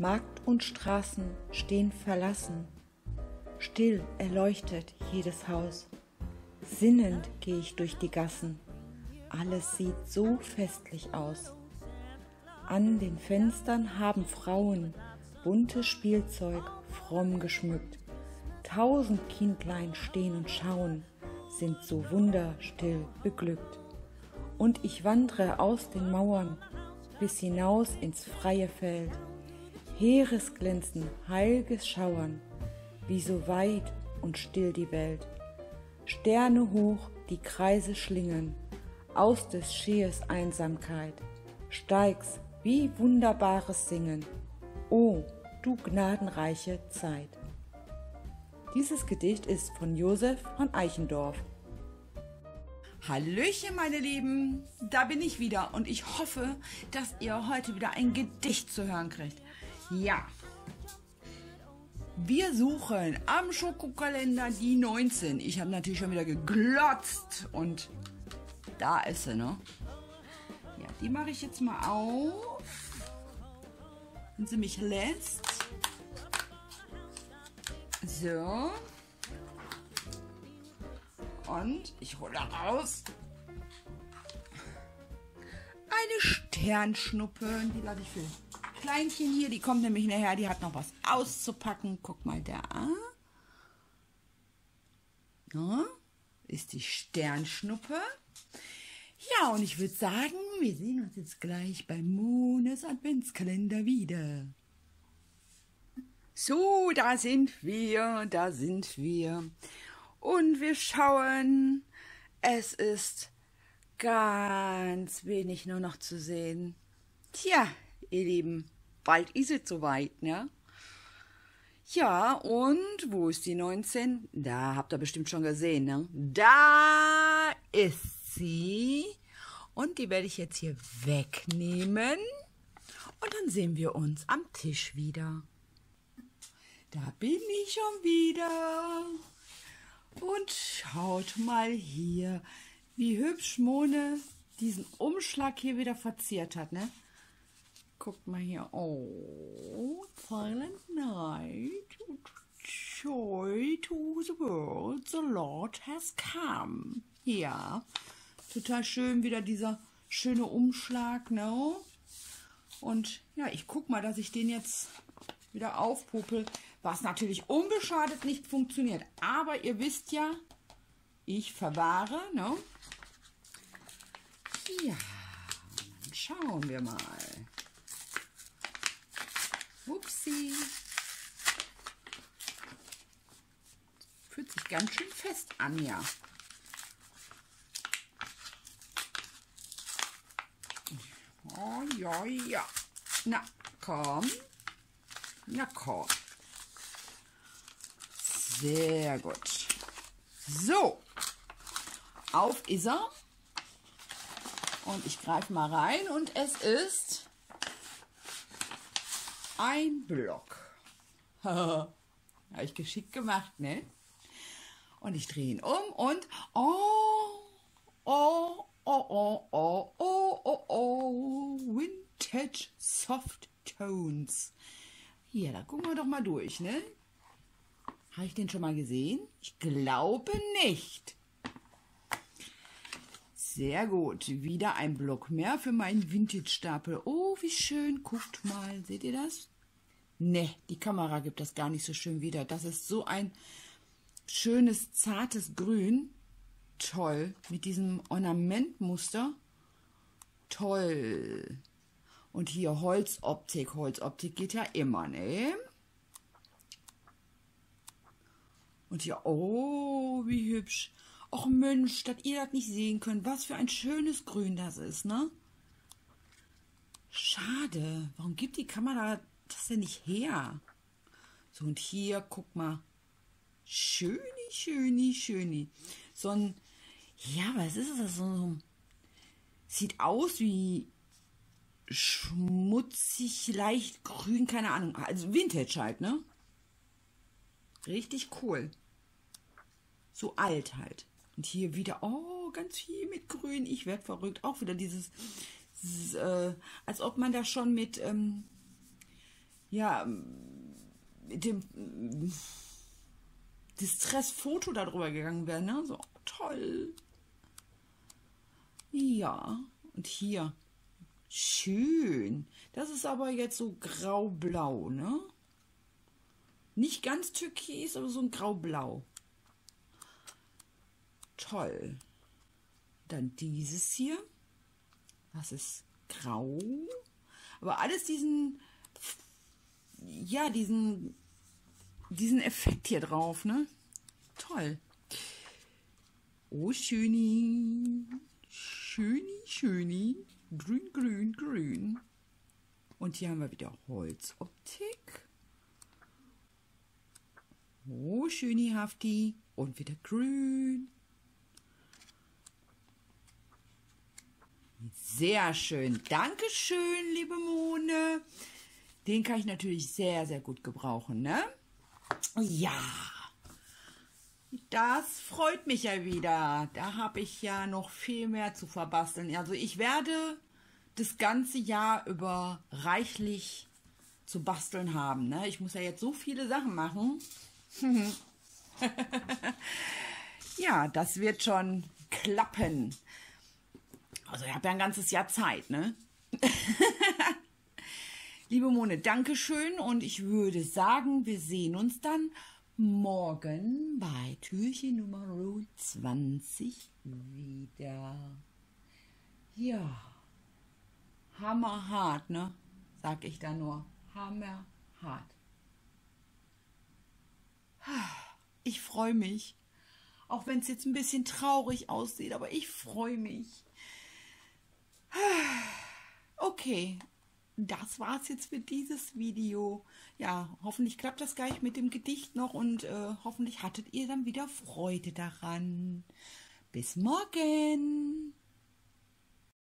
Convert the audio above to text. Markt und Straßen stehen verlassen, still erleuchtet jedes Haus. Sinnend gehe ich durch die Gassen, alles sieht so festlich aus. An den Fenstern haben Frauen buntes Spielzeug fromm geschmückt. Tausend Kindlein stehen und schauen, sind so wunderstill beglückt. Und ich wandre aus den Mauern bis hinaus ins freie Feld. Heeresglänzen, heilges Schauern, wie so weit und still die Welt. Sterne hoch, die Kreise schlingen, aus des Schees Einsamkeit. Steig's wie wunderbares Singen, o, du gnadenreiche Zeit. Dieses Gedicht ist von Josef von Eichendorff. Hallöchen, meine Lieben, da bin ich wieder und ich hoffe, dass ihr heute wieder ein Gedicht zu hören kriegt. Ja, wir suchen am Schokokalender die 19. Ich habe natürlich schon wieder geglotzt und da ist sie, ne? Ja, die mache ich jetzt mal auf, wenn sie mich lässt. So. Und ich hole raus eine Sternschnuppe. Die lade ich für Kleinchen hier. Die kommt nämlich nachher. Die hat noch was auszupacken. Guck mal da. Ja, ist die Sternschnuppe. Ja, und ich würde sagen, wir sehen uns jetzt gleich beim Mones Adventskalender wieder. So, da sind wir. Da sind wir. Und wir schauen, es ist ganz wenig nur noch zu sehen. Tja, ihr Lieben, bald ist es soweit, ne? Ja, und wo ist die 19? Da habt ihr bestimmt schon gesehen, ne? Da ist sie. Und die werde ich jetzt hier wegnehmen. Und dann sehen wir uns am Tisch wieder. Da bin ich schon wieder. Und schaut mal hier, wie hübsch Mone diesen Umschlag hier wieder verziert hat, ne? Guckt mal hier. Oh, Silent Night. Joy to the world. The Lord has come. Ja, total schön wieder dieser schöne Umschlag, ne? Und ja, ich guck mal, dass ich den jetzt wieder aufpupel. Was natürlich unbeschadet nicht funktioniert. Aber ihr wisst ja, ich verwahre, ne? Ja, dann schauen wir mal. Upsi. Fühlt sich ganz schön fest an, ja. Oh, ja, ja. Na, komm. Na, komm. Sehr gut. So, auf ist er. Und ich greife mal rein und es ist ein Block. Habe ich geschickt gemacht, ne? Und ich drehe ihn um und oh, oh, oh, oh, oh, oh, oh, oh, Vintage Soft Tones. Hier, da gucken wir doch mal durch, ne? Habe ich den schon mal gesehen? Ich glaube nicht. Sehr gut. Wieder ein Block mehr für meinen Vintage-Stapel. Oh, wie schön. Guckt mal. Seht ihr das? Ne, die Kamera gibt das gar nicht so schön wieder. Das ist so ein schönes, zartes Grün. Toll. Mit diesem Ornamentmuster. Toll. Und hier Holzoptik. Holzoptik geht ja immer, ne? Und hier, oh, wie hübsch. Och Mensch, dass ihr das nicht sehen könnt. Was für ein schönes Grün das ist, ne? Schade. Warum gibt die Kamera das denn nicht her? So, und hier, guck mal. Schöni, schöni, schöni. So ein, ja, was ist das? So ein, sieht aus wie schmutzig, leicht grün, keine Ahnung. Also Vintage halt, ne? Richtig cool. So alt halt. Und hier wieder, oh, ganz viel mit Grün. Ich werde verrückt. Auch wieder dieses, als ob man da schon mit ja, dem Distressfoto darüber gegangen wäre, ne? So, toll. Ja, und hier. Schön. Das ist aber jetzt so graublau, ne? Nicht ganz türkis, aber so ein graublau. Toll. Dann dieses hier. Das ist grau. Aber alles diesen, ja, diesen Effekt hier drauf, ne? Toll. Oh, schöni. Schöni, schöni. Grün, grün, grün. Und hier haben wir wieder Holzoptik. Oh, schöni, hafti. Und wieder grün. Sehr schön. Dankeschön, liebe Mone. Den kann ich natürlich sehr, sehr gut gebrauchen, ne? Ja. Das freut mich ja wieder. Da habe ich ja noch viel mehr zu verbasteln. Also ich werde das ganze Jahr über reichlich zu basteln haben, ne? Ich muss ja jetzt so viele Sachen machen. Ja, das wird schon klappen. Also ich habe ja ein ganzes Jahr Zeit, ne? Liebe Mone, Dankeschön. Und ich würde sagen, wir sehen uns dann morgen bei Türchen Nummer 20 wieder. Ja, hammerhart, ne? Sag ich da nur. Hammerhart. Ich freue mich. Auch wenn es jetzt ein bisschen traurig aussieht, aber ich freue mich. Okay. Das war's jetzt für dieses Video. Ja, hoffentlich klappt das gleich mit dem Gedicht noch und hoffentlich hattet ihr dann wieder Freude daran. Bis morgen!